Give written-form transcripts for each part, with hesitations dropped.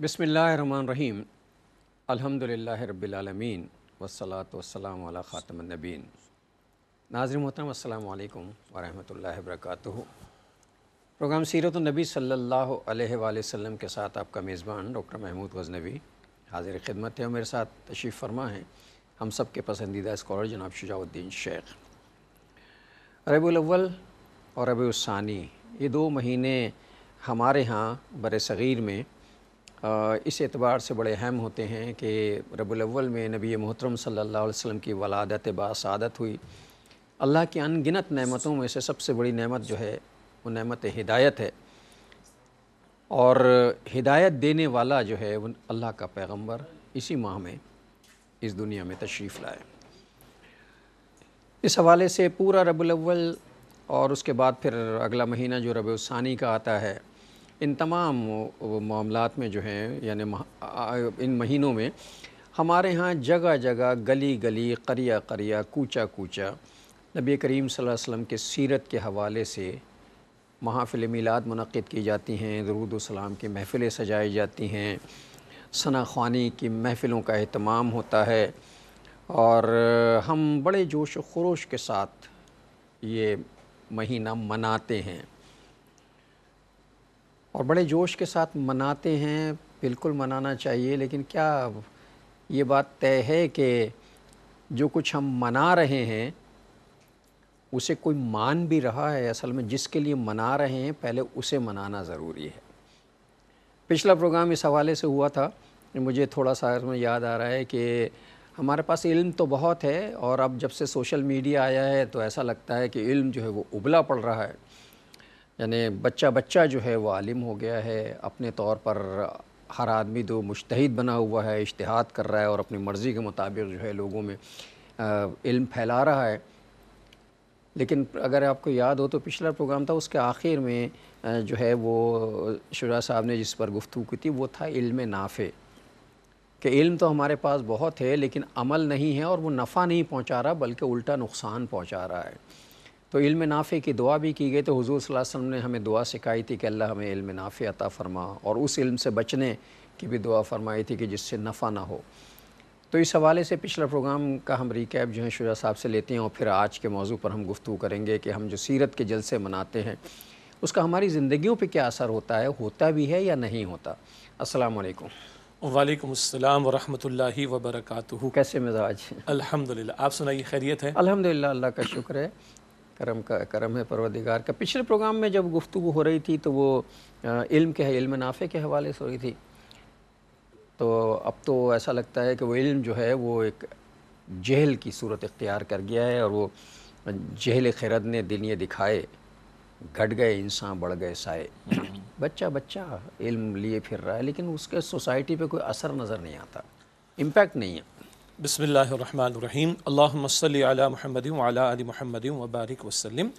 बिस्मिल्लाहिर्रहमानिर्रहीम अल्हम्दुलिल्लाहि रब्बिल आलमीन वस्सलातु वस्सलामु अला खातमिन नबीन। नाज़रीन मोहतरम अस्सलामु अलैकुम व रहमतुल्लाहि व बरकातुहू। प्रोग्राम सीरत नबी सल्लल्लाहु अलैहि वसल्लम के साथ आपका मेज़बान डॉक्टर महमूद गज़नवी हाजिर खिदमत है और मेरे साथ तशरीफ़ फरमा है हम सब के पसंदीदा स्कॉलर जनाब शुजाउद्दीन शेख। रबीउल अव्वल और रबीउल सानी ये दो महीने हमारे यहाँ बरसग़ीर में इस एतबार से बड़े अहम होते हैं कि रबीउल अव्वल में नबी मोहतरम सल्लल्लाहु अलैहि वसल्लम की वलादत बासादत हुई। अल्लाह की अनगिनत नेमतों में से सबसे बड़ी नेमत जो है वो नेमत हिदायत है और हिदायत देने वाला जो है वो अल्लाह का पैगंबर इसी माह में इस दुनिया में तशरीफ़ लाए। इस हवाले से पूरा रबीउल अव्वल और उसके बाद फिर अगला महीना जो रबीउल सानी का आता है इन तमाम मामलात में जो हैं यानी इन महीनों में हमारे यहाँ जगह जगह गली गली करिया करिया कूचा कूचा नबी करीम सल्लल्लाहु अलैहि वसल्लम के सीरत के हवाले से महाफ़िल मिलाद मुनक़्क़िद की जाती हैं, दुरूद व सलाम की महफ़िलें सजाई जाती हैं, सना ख़्वानी की महफ़िलों का अहतमाम होता है और हम बड़े जोश व ख़रोश के साथ ये महीना मनाते हैं और बड़े जोश के साथ मनाते हैं। बिल्कुल मनाना चाहिए, लेकिन क्या ये बात तय है कि जो कुछ हम मना रहे हैं उसे कोई मान भी रहा है? असल में जिसके लिए मना रहे हैं पहले उसे मनाना ज़रूरी है। पिछला प्रोग्राम इस हवाले से हुआ था, मुझे थोड़ा सा इसमें याद आ रहा है कि हमारे पास इल्म तो बहुत है और अब जब से सोशल मीडिया आया है तो ऐसा लगता है कि इल्म जो है वो उबला पड़ रहा है, यानी बच्चा बच्चा जो है वो आलिम हो गया है। अपने तौर पर हर आदमी तो मुज्तहिद बना हुआ है, इज्तिहाद कर रहा है और अपनी मर्ज़ी के मुताबिक जो है लोगों में इल्म फैला रहा है। लेकिन अगर आपको याद हो तो पिछला प्रोग्राम था, उसके आखिर में जो है वो शुरा साहब ने जिस पर गुफ्तगू की थी वो था इल्म नाफ़े, कि इल्म तो हमारे पास बहुत है लेकिन अमल नहीं है और वो नफ़ा नहीं पहुँचा रहा बल्कि उल्टा नुकसान पहुँचा रहा है। तो इल्म नाफ़े की दुआ भी की गई। तो हुज़ूर सल्लल्लाहु अलैहि वसल्लम ने हमें दुआ सिखाई थी कि अल्लाह हमें इल्म नाफ़े अता फ़रमा और उस इल्म से बचने की भी दुआ फरमाई थी कि जिससे नफ़ा ना हो। तो इस हवाले से पिछला प्रोग्राम का हम रिकैप जो है शुजा साहब से लेते हैं और फिर आज के मौजू पर हम गुफ्तगू करेंगे कि हम जो सीरत के जलसे मनाते हैं उसका हमारी ज़िंदगियों पर क्या असर होता है, होता भी है या नहीं होता। अस्सलामु अलैकुम। वालेकुम अस्सलाम व रहमतुल्लाहि व बरकातुहू। कैसे मिजाज? अल्हम्दुलिल्लाह। आप सुनाइए, खैरियत है? अल्हम्दुलिल्लाह, अल्लाह का शुक्र है, करम है परवरदिगार का। पिछले प्रोग्राम में जब गुफ्तगू हो रही थी तो वो इल्म नाफ़े के हवाले से हो रही थी। तो अब तो ऐसा लगता है कि वो इल्म जो है वो एक जहल की सूरत इख्तियार कर गया है और वो जहल खिरद ने दिन ये दिखाए, घट गए इंसान बढ़ गए साए। बच्चा बच्चा इल्म लिए फिर रहा है लेकिन उसके सोसाइटी पे कोई असर नज़र नहीं आता, इम्पैक्ट नहीं है। बिस्मिल्लाहिर्रहमानिर्रहीम। अल्लाहुम्मा सल्लि अला मुहम्मदिन व अला आलि मुहम्मदिन व बारिक वसल्लिम।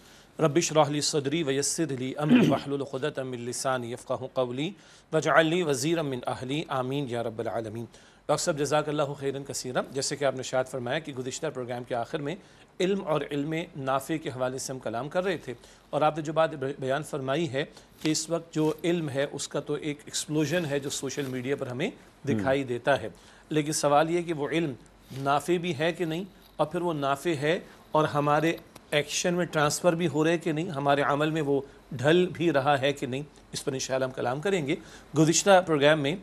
रब्बि इश्रह ली सदरी व यस्सिर ली अमरी वहलुल उक़दतम मिन लिसानी यफ़क़हू क़ौली वजअल ली वज़ीरन मिन अहली आमीन या रब्बल आलमीन। डॉक्टर साहब जज़ाकल्लाहु खैरन कसीरा। जैसे कि आपने शायद फरमाया कि गुज़िश्ता प्रोग्राम के आखिर में इल्म और इल्म नाफ़े के हवाले से हम कलाम कर रहे थे और आपने जो बात बयान फरमाई है कि इस वक्त जो इल्म है उसका तो एक एक्सप्लोजन है जो सोशल मीडिया पर हमें दिखाई देता है, लेकिन सवाल ये कि वो इल्म नाफ़े भी है कि नहीं, और फिर वो नाफ़े है और हमारे एक्शन में ट्रांसफ़र भी हो रहे हैं कि नहीं, हमारे अमल में वो ढल भी रहा है कि नहीं, इस पर इंशाअल्लाह हम कलाम करेंगे। गुज़िश्ता प्रोग्राम में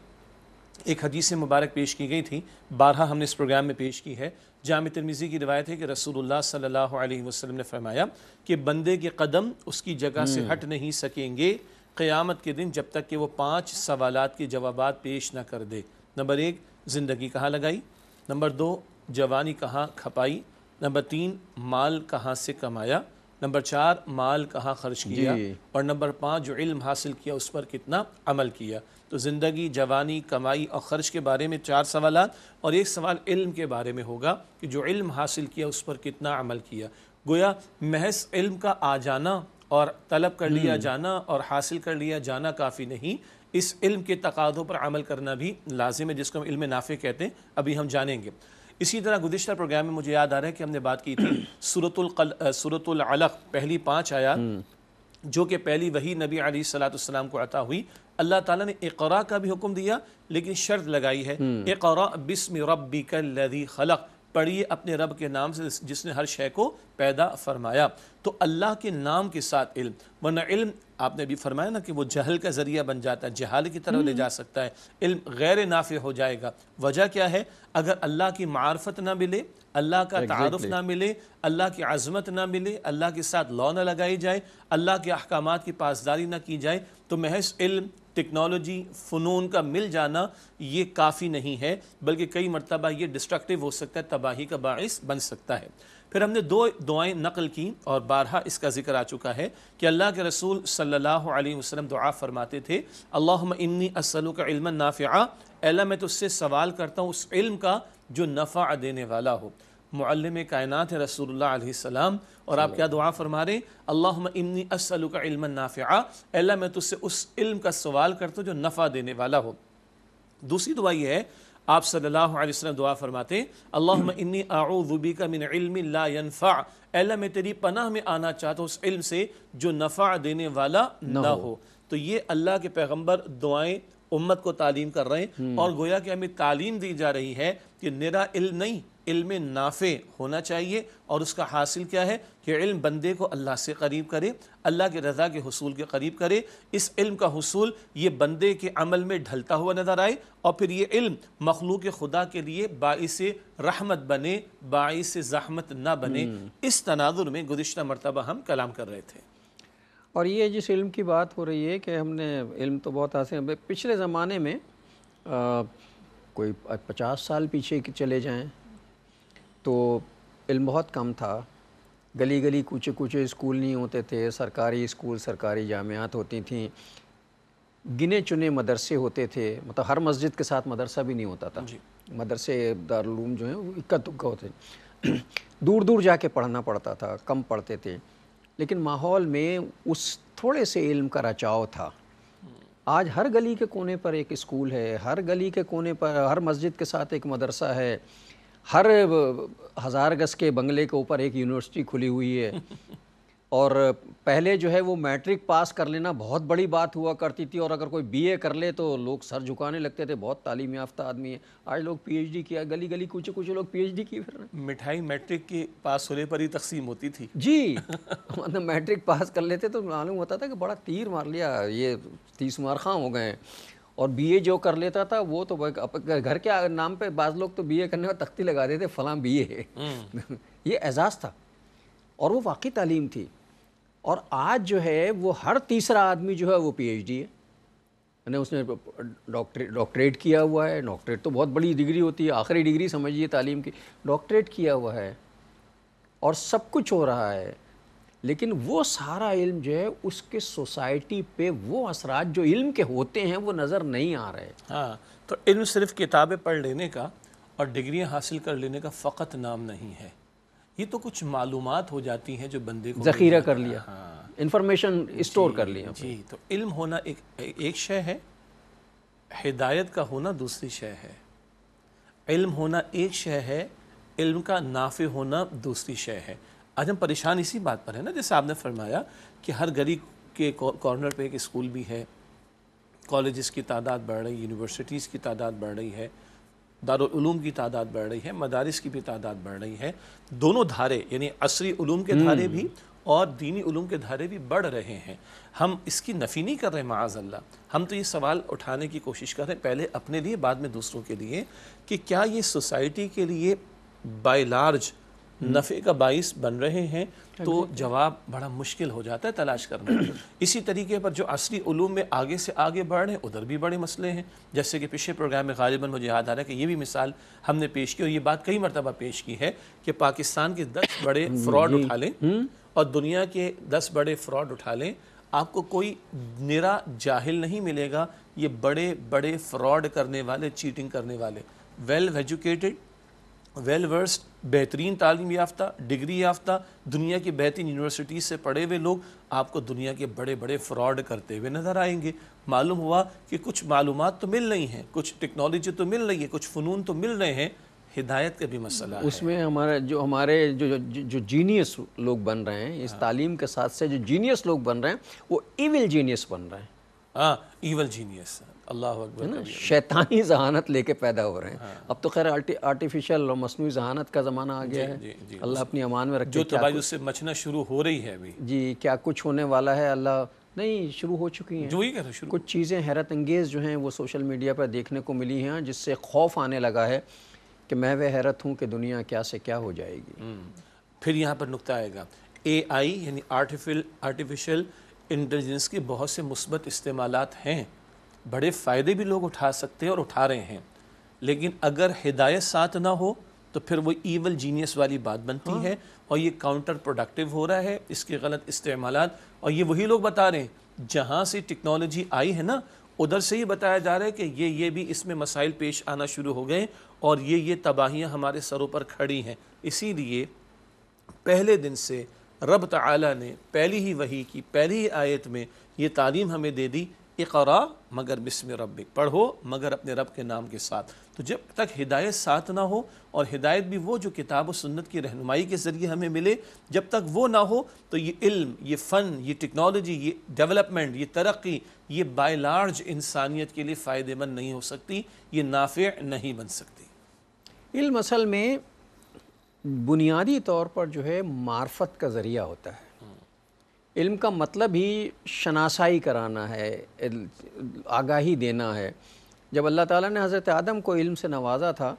एक हदीस मुबारक पेश की गई थी, 12 हमने इस प्रोग्राम में पेश की है। जाम तिर्मिज़ी की रिवायत है कि रसूलुल्लाह सल्लल्लाहु अलैहि वसल्लम ने फरमाया कि बंदे के कदम उसकी जगह से हट नहीं सकेंगे क़यामत के दिन जब तक कि वो 5 सवालात के जवाबात पेश ना कर दे। नंबर 1, ज़िंदगी कहाँ लगाई, नंबर 2, जवानी कहाँ खपाई, नंबर 3, माल कहाँ से कमाया, नंबर 4, माल कहाँ खर्च किया, और नंबर 5, जो इल्म हासिल किया उस पर कितना अमल किया। तो ज़िंदगी, जवानी, कमाई और ख़र्च के बारे में 4 सवालात और एक सवाल इल्म के बारे में होगा कि जो इल्म हासिल किया उस पर कितना अमल किया। गोया महज इल्म का आ जाना और तलब कर लिया जाना और हासिल कर लिया जाना काफ़ी नहीं, इस इल्म के तकाज़ों पर अमल करना भी लाजिम है, जिसको हम इल्म नाफ़े कहते हैं, अभी हम जानेंगे। इसी तरह गुज़िश्ता प्रोग्राम में मुझे याद आ रहा है कि हमने बात की थी सूरतुल अलक़, पहली 5 आयात जो कि पहली वही नबी अलैहि सल्लतु वस्सलाम को अता हुई अल्लाह ताला ने इक़रा का भी हुक्म दिया, लेकिन शर्त लगाई है इक़रा बिस्मि रब्बिकल्लज़ी खलक़, पढ़िए अपने रब के नाम से जिसने हर शय को पैदा फरमाया। तो अल्लाह के नाम के साथ इल्म, वरना इल्म आपने भी फरमाया ना कि वो जहल का ज़रिया बन जाता है, जहाल की तरफ ले जा सकता है, इल्म गैर नाफे हो जाएगा। वजह क्या है? अगर अल्लाह की मार्फत ना मिले, अल्लाह का तारुफ ना मिले, अल्लाह की आज़मत ना मिले, अल्लाह के साथ लौ ना लगाई जाए, अल्लाह के अहकामात की पासदारी ना की जाए, तो महज इल्म, टेक्नोलॉजी, फ़नून का मिल जाना ये काफ़ी नहीं है, बल्कि कई मरतबा ये डिस्ट्रक्टिव हो सकता है, तबाही का बाइस बन सकता है। फिर हमने दो दुआएं नकल की और बारहा इसका जिक्र आ चुका है कि अल्लाह के रसूल सल्लल्लाहु अलैहि वसल्लम दुआ फरमाते थे, अल्लाहुम्मा इन्नी असलुका इल्मन नाफ़िआ, अल्लाह मैं तुझसे सवाल करता हूँ उस इल्म का जो नफ़ा देने वाला हो। मुअल्लिम कायनात है रसूलुल्लाह अलैहि सलाम, और आप क्या दुआ फरमा रहे? अल्लाहुम्मा इन्नी असअलुका इल्मन नाफ़िआ, अल्लाह मैं तुझसे उस इल्म का सवाल करता हूँ जो नफ़ा देने वाला हो। दूसरी दुआ ये है, आप सल्लल्लाहु अलैहि वसल्लम दुआ फरमाते, अल्लाहुम्मा इन्नी अऊज़ु बिका मिन इल्मिन ला यनफ़अ, अल्लाह मैं तेरी पनाह में आना चाहता हूँ उस इल्म से जो नफ़ा देने वाला ना हो। तो ये अल्लाह के पैगम्बर दुआएँ उम्मत को तालीम कर रहे हैं, और गोया कि हमें तालीम दी जा रही है कि निरा इल्म नहीं, इल्म नाफ़े होना चाहिए, और उसका हासिल क्या है कि इल्म बंदे को अल्लाह से करीब करे, अल्लाह के रज़ा के हुसूल के करीब करे। इस इल्म का हुसूल ये बंदे के अमल में ढलता हुआ नज़र आए, और फिर ये इल्म मखलूक खुदा के लिए बाइसे रहमत बने, बाइसे ज़हमत ना बने। इस तनाजुर में गुज़िश्ता मरतबा हम कलाम कर रहे थे। और ये जिस इल्म की बात हो रही है कि हमने इल्म तो बहुत हासिल, पिछले ज़माने में कोई 50 साल पीछे चले जाएँ तो इल्म बहुत कम था। गली गली कूचे कूचे स्कूल नहीं होते थे, सरकारी स्कूल, सरकारी जामियात होती थीं, गिने चुने मदरसे होते थे, मतलब हर मस्जिद के साथ मदरसा भी नहीं होता था। मदरसे दारुल उलूम जो हैं वो इक्का दुक्का होते, दूर दूर जाके पढ़ना पड़ता था, कम पढ़ते थे, लेकिन माहौल में उस थोड़े से इल्म का रचाव था। आज हर गली के कोने पर एक स्कूल है, हर गली के कोने पर, हर मस्जिद के साथ एक मदरसा है, हर 1000 गज़ के बंगले के ऊपर एक यूनिवर्सिटी खुली हुई है। और पहले जो है वो मैट्रिक पास कर लेना बहुत बड़ी बात हुआ करती थी, और अगर कोई बीए कर ले तो लोग सर झुकाने लगते थे, बहुत तालीम याफ्ता आदमी है। आज लोग पीएचडी किया, गली गली कूचे कूचे लोग पीएचडी किए। फिर मिठाई मैट्रिक के पास होने पर ही तकसीम होती थी जी। मतलब मैट्रिक पास कर लेते तो मालूम होता था कि बड़ा तीर मार लिया, ये 30 मार खां हो गए। और बीए जो कर लेता था वो तो घर के नाम पे बाज़ लोग तो बीए करने पर तख्ती लगा देते, फ़लाँ बीए है। ये एजाज़ था और वो वाकई तालीम थी। और आज जो है वो हर तीसरा आदमी जो है वो पीएचडी है, यानी उसने डॉक्टरेट किया हुआ है। डॉक्टरेट तो बहुत बड़ी डिग्री होती है, आखिरी डिग्री समझिए तालीम की, डॉक्टरेट किया हुआ है और सब कुछ हो रहा है। लेकिन वो सारा इल्म जो है उसके सोसाइटी पे वो असरात जो इल्म के होते हैं वो नज़र नहीं आ रहे। हाँ, तो इल्म सिर्फ किताबें पढ़ लेने का और डिग्रियां हासिल कर लेने का फ़कत नाम नहीं है, ये तो कुछ मालूमात हो जाती हैं जो बंदे को ज़ख़ीरा कर लिया। हाँ, इन्फॉर्मेशन स्टोर कर लिया जी। तो इल्म होना एक शय है, हिदायत का होना दूसरी शय है। इल्म होना एक शय है, इल्म का नाफ़े होना दूसरी शय है। आज हम परेशान इसी बात पर है ना, जैसे आपने फरमाया कि हर गली के कॉर्नर पे एक स्कूल भी है, कॉलेजेस की तादाद बढ़ रही, यूनिवर्सिटीज़ की तादाद बढ़ रही है, दारुल उलूम की तादाद बढ़ रही है, मदारिस की भी तादाद बढ़ रही है। दोनों धारे यानी असरी उलूम के धारे भी और दीनी उलूम के धारे भी बढ़ रहे हैं। हम इसकी नफ़ी नहीं कर रहे माअज़ल्ला, हम तो ये सवाल उठाने की कोशिश कर रहे हैं, पहले अपने लिए बाद में दूसरों के लिए, कि क्या ये सोसाइटी के लिए बाय लार्ज नफ़े का बाइस बन रहे हैं? तो जवाब बड़ा मुश्किल हो जाता है तलाश करना। इसी तरीके पर जो असली उलूम में आगे से आगे बढ़ रहे हैं, उधर भी बड़े मसले हैं, जैसे कि पिछले प्रोग्राम में ग़ालिबन मुझे याद आ रहा है कि ये भी मिसाल हमने पेश की और ये बात कई मरतबा पेश की है कि पाकिस्तान के 10 बड़े फ्रॉड उठा लें और दुनिया के 10 बड़े फ्रॉड उठा लें, आपको कोई निरा जाहिल नहीं मिलेगा। ये बड़े बड़े फ्रॉड करने वाले, चीटिंग करने वाले, वेल एजुकेटेड, वेल वर्स्ड, बेहतरीन तालीम याफ्ता, डिग्री याफ्ता, दुनिया की बेहतरीन यूनिवर्सिटीज़ से पढ़े हुए लोग आपको दुनिया के बड़े बड़े फ़्रॉड करते हुए नज़र आएंगे। मालूम हुआ कि कुछ मालूमात तो मिल रही हैं, कुछ टेक्नोलॉजी तो मिल रही है, कुछ फ़नून तो मिल रहे हैं, हिदायत का भी मसला उसमें हमारे जो जीनियस लोग बन रहे हैं इस तालीम के साथ से, जो जीनियस लोग बन रहे हैं वो इविल जीनियस बन रहे हैं। ईवल जीनियस, अल्लाह अकबर ना, शैतानी जहानत लेके पैदा हो रहे हैं। हाँ। अब तो खैर आर्टिफिशियल और मस्नूई जहानत का ज़माना आ गया है। अल्लाह अपनी अमान में रखे। जो तबाही उससे मचना शुरू हो रही है अभी जी, क्या कुछ होने वाला है, अल्लाह नहीं शुरू हो चुकी हैं। जो ही कहता शुरू, कुछ चीज़ें हैरत अंगेज़ जो हैं वो सोशल मीडिया पर देखने को मिली हैं, जिससे खौफ आने लगा है कि मैं वे हैरत हूँ कि दुनिया क्या से क्या हो जाएगी। फिर यहाँ पर नुक्ता आएगा AI यानी आर्टिफिशियल इंटेलिजेंस के बहुत से मुस्बत इस्तेमालात हैं, बड़े फ़ायदे भी लोग उठा सकते हैं और उठा रहे हैं, लेकिन अगर हिदायत साथ ना हो तो फिर वो ईवल जीनियस वाली बात बनती है और ये काउंटर प्रोडक्टिव हो रहा है, इसके गलत इस्तेमालात। और ये वही लोग बता रहे हैं जहाँ से टेक्नोलॉजी आई है ना, उधर से ही बताया जा रहा है कि ये भी इसमें मसाइल पेश आना शुरू हो गए और ये तबाहियाँ हमारे सरों पर खड़ी हैं। इसीलिए पहले दिन से रब तआला ने पहली ही वही की पहली ही आयत में ये तालीम हमें दे दी, इक़रा मगर बिस्मि रब्बिक, पढ़ो मगर अपने रब के नाम के साथ। तो जब तक हिदायत साथ ना हो, और हिदायत भी वो जो किताब और सुन्नत की रहनुमाई के ज़रिए हमें मिले, जब तक वो ना हो तो ये इल्म, ये फ़न, ये टेक्नोलॉजी, ये डेवलपमेंट, ये तरक्की, ये बाय लार्ज इंसानियत के लिए फ़ायदेमंद नहीं हो सकती, ये नाफ़े नहीं बन सकती। इल्म असल में बुनियादी तौर पर जो है मार्फत का ज़रिया होता है। इल्म का मतलब ही शनासाई कराना है, आगाही देना है। जब अल्लाह ताला ने हज़रत आदम को इल्म से नवाजा था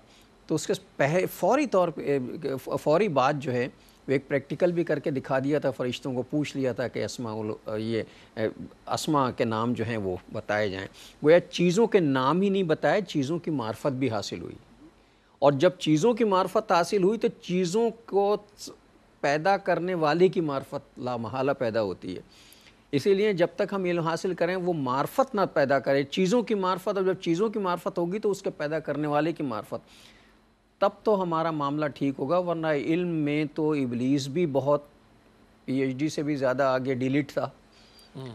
तो उसके फौरी बात जो है वो एक प्रैक्टिकल भी करके दिखा दिया था, फरिश्तों को पूछ लिया था कि अस्मा के नाम जो हैं वो बताए जाएँ। गोया चीज़ों के नाम ही नहीं बताए, चीज़ों की मार्फत भी हासिल हुई, और जब चीज़ों की मार्फत हासिल हुई तो चीज़ों को पैदा करने वाले की मार्फत लामहला पैदा होती है। इसीलिए जब तक हम इल्म हासिल करें वो मार्फत ना पैदा करें, चीज़ों की मार्फत, और जब चीज़ों की मार्फत होगी तो उसके पैदा करने वाले की मार्फत, तब तो हमारा मामला ठीक होगा। वरना इल्म में तो इबलीस भी बहुत PhD से भी ज़्यादा आगे डिलीट था,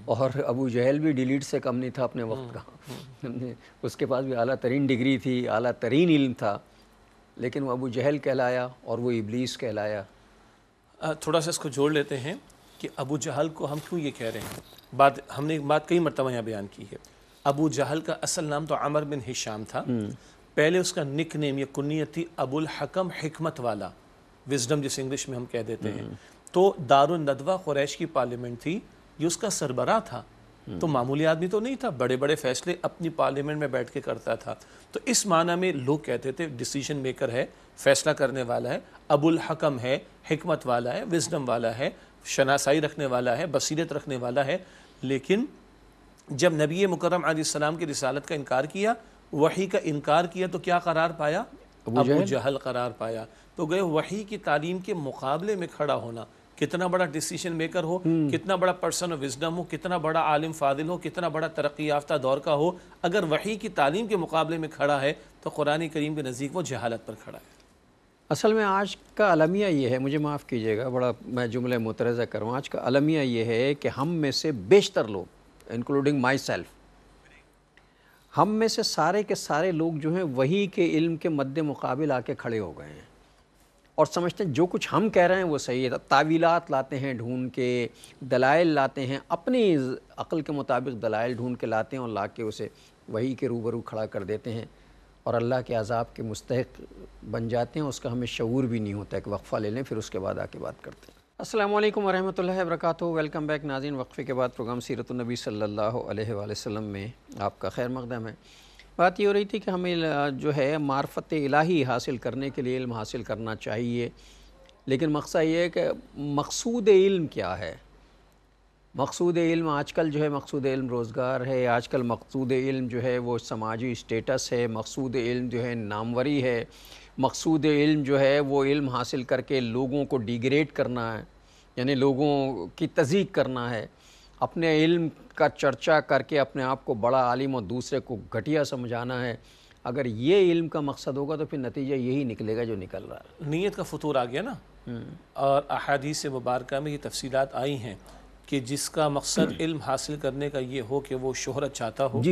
और अबू जहल भी डिलीट से कम नहीं था अपने वक्त का। उसके पास भी आला तरीन डिग्री थी, आला तरीन इल्म था, लेकिन वो अबू जहल कहलाया और वो इबलीस कहलाया। थोड़ा सा इसको जोड़ लेते हैं कि अबू जहल को हम क्यों ये कह रहे हैं। हमने एक बात कई मरतबा यहाँ बयान की है। अबू जहल का असल नाम तो अमर बिन हिशाम था, पहले उसका निक नेम या कुनियत थी अबुल हकम, हिकमत वाला, विजडम जिसे इंग्लिश में हम कह देते हैं। तो दारुन नदवा कुरैश की पार्लियामेंट थी, ये उसका सरबराह था, तो मामूली आदमी तो नहीं था, बड़े बड़े फैसले अपनी पार्लियामेंट में बैठ के करता था। तो इस माना में लोग कहते थे डिसीजन मेकर है, फैसला करने वाला है, अबुल हकम है, हिकमत वाला है, विजडम वाला है, शनासाई रखने वाला है, बसीरत रखने वाला है। लेकिन जब नबी मुकर्रम अलैहिस्सलाम की रिसालत का इनकार किया, वही का इनकार किया, तो क्या करार पाया? अबू जहल करार पाया। तो गए वही की तालीम के मुकाबले में खड़ा होना, कितना बड़ा डिसीजन मेकर हो, कितना बड़ा पर्सन ऑफ विजडम हो, कितना बड़ा आलिम फादिल हो, कितना बड़ा तरक्की याफ्ता दौर का हो, अगर वही की तालीम के मुकाबले में खड़ा है तो कुरान करीम के नज़दीक वो जहालत पर खड़ा है। असल में आज का अलमिया ये है, मुझे माफ़ कीजिएगा बड़ा मैं जुमले मुतरज़ा करूँ, आज का अलमिया ये है कि हम में से बेशतर लोग, इंक्लूडिंग माई सेल्फ, हम में से सारे के सारे लोग जो हैं वही के इल्म के मद्द मुकाबिल आके खड़े हो गए हैं, और समझते हैं जो कुछ हम कह रहे हैं वो सही है। तावीलात लाते हैं ढूंढ के, दलाइल लाते हैं, अपनी अक़ल के मुताबिक दलाइल ढूंढ के लाते हैं, और ला के उसे वही के रूबरू खड़ा कर देते हैं, और अल्लाह के अजाब के मुस्तहक़ बन जाते हैं। उसका हमें शऊर भी नहीं होता है कि वक्फ़ा ले लें, फिर उसके बाद आके बात करते हैं। अस्सलामु अलैकुम वरहमतुल्लाहि वबरकातुहू। वेलकम बैक नाज़रीन। वक्फ़े के बाद प्रोग्राम सीरतुन नबी सल्लल्लाहु अलैहि वसल्लम में आपका खैर मक़दम है। बात ये हो रही थी कि हमें जो है मार्फत इलाही हासिल करने के लिए इल्म हासिल करना चाहिए, लेकिन मकसद ये है कि मकसूद इल्म क्या है। मकसूद इल्म आजकल जो है, मकसूद इल्म रोज़गार है, आजकल मकसूद इल्म जो है वो समाजी स्टेटस है, मकसूद इल्म जो है नामवरी है, मकसूद इल्म जो है वो इल्म हासिल करके लोगों को डिग्रेड करना है, यानी लोगों की तज़ीक करना है, अपने इल्म का चर्चा करके अपने आप को बड़ा आलिम और दूसरे को घटिया समझाना है। अगर ये इल्म का मकसद होगा तो फिर नतीजा यही निकलेगा जो निकल रहा है। नीयत का फतूर आ गया ना, और अहादीस मुबारका में ये तफसीलात आई हैं कि जिसका मकसद इल्म हासिल करने का ये हो कि वो शोहरत चाहता हो,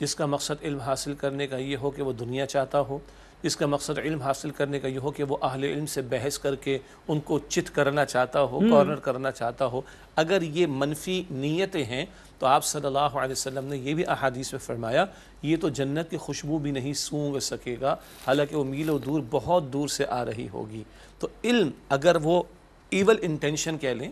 जिसका मकसद इल्म हासिल करने का ये हो कि वो दुनिया चाहता हो, इसका मकसद इल्म हासिल करने का ये हो कि वो अहले इल्म से बहस करके उनको चित करना चाहता हो, कॉर्नर करना चाहता हो। अगर ये मनफी नीयतें हैं तो आप सल्लल्लाहु अलैहि वसल्लम ने ये भी अहादीस में फरमाया ये तो जन्नत की खुशबू भी नहीं सूंघ सकेगा, हालांकि वो मीलों दूर बहुत दूर से आ रही होगी। तो इल्म अगर वो ईवल इंटेंशन कह लें,